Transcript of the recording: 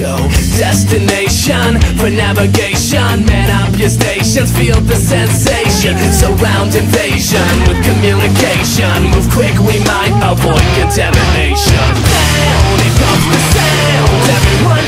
go. Destination for navigation. Man up your stations, feel the sensation. Surround invasion with communication. Move quick, we might avoid contamination. Sound, it comes to sound. Everyone